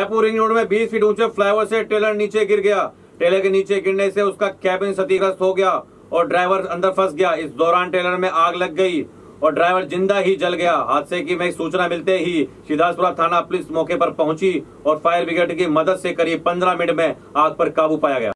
Jaipur ring road में 20 feet ऊंचे flyover से ट्रेलर नीचे गिर गया। ट्रेलर के नीचे गिरने से उसका कैबिन क्षतिग्रस्त हो गया और ड्राइवर अंदर फंस गया। इस दौरान ट्रेलर में आग लग गई और ड्राइवर जिंदा ही जल गया। हादसे की में सूचना मिलते ही सिद्धार्थपुरा थाना पुलिस मौके पर पहुंची और फायर ब्रिगेड की मदद से करीब 15 मिनट में आग पर काबू पाया गया।